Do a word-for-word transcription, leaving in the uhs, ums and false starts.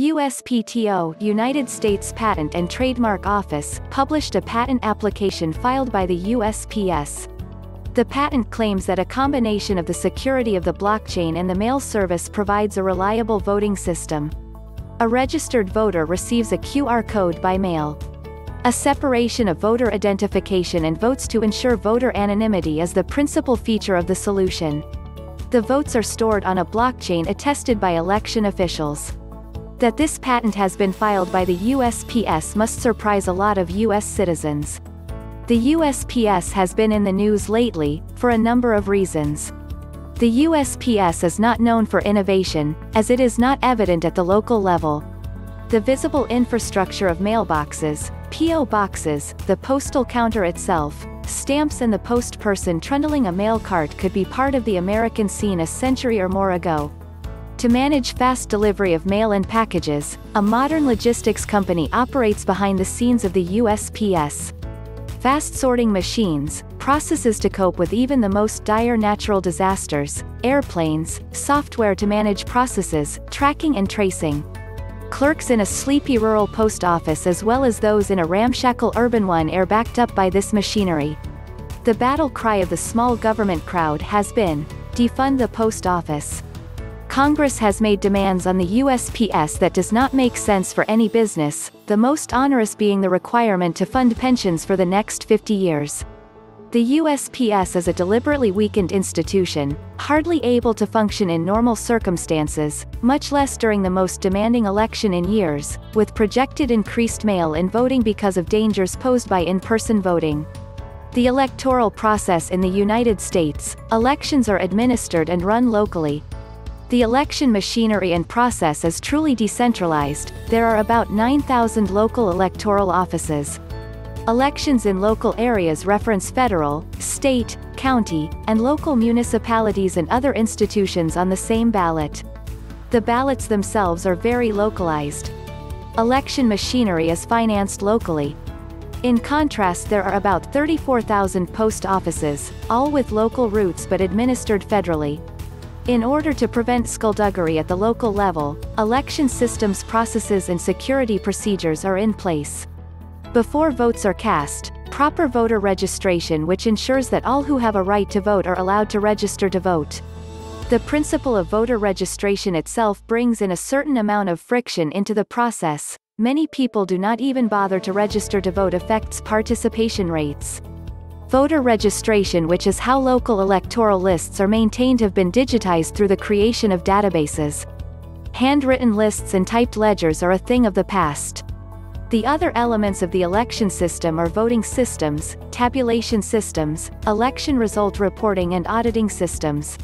U S P T O, United States Patent and Trademark Office, published a patent application filed by the U S P S. The patent claims that a combination of the security of the blockchain and the mail service provides a reliable voting system. A registered voter receives a Q R code by mail. A separation of voter identification and votes to ensure voter anonymity is the principal feature of the solution. The votes are stored on a blockchain attested by election officials. That this patent has been filed by the U S P S must surprise a lot of U S citizens. The U S P S has been in the news lately, for a number of reasons. The U S P S is not known for innovation, as it is not evident at the local level. The visible infrastructure of mailboxes, P O boxes, the postal counter itself, stamps and the post person trundling a mail cart could be part of the American scene a century or more ago. To manage fast delivery of mail and packages, a modern logistics company operates behind the scenes of the U S P S. Fast sorting machines, processes to cope with even the most dire natural disasters, airplanes, software to manage processes, tracking and tracing. Clerks in a sleepy rural post office as well as those in a ramshackle urban one are backed up by this machinery. The battle cry of the small government crowd has been, "Defund the post office." Congress has made demands on the U S P S that does not make sense for any business, the most onerous being the requirement to fund pensions for the next fifty years. The U S P S is a deliberately weakened institution, hardly able to function in normal circumstances, much less during the most demanding election in years, with projected increased mail-in voting because of dangers posed by in-person voting. The electoral process in the United States, elections are administered and run locally. The election machinery and process is truly decentralized. There are about nine thousand local electoral offices. Elections in local areas reference federal, state, county, and local municipalities and other institutions on the same ballot. The ballots themselves are very localized. Election machinery is financed locally. In contrast, there are about thirty-four thousand post offices, all with local routes but administered federally. In order to prevent skullduggery at the local level, election systems processes and security procedures are in place. Before votes are cast, proper voter registration which ensures that all who have a right to vote are allowed to register to vote. The principle of voter registration itself brings in a certain amount of friction into the process. Many people do not even bother to register to vote affects participation rates. Voter registration, which is how local electoral lists are maintained, have been digitized through the creation of databases. Handwritten lists and typed ledgers are a thing of the past. The other elements of the election system are voting systems, tabulation systems, election result reporting and auditing systems.